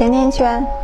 甜甜圈。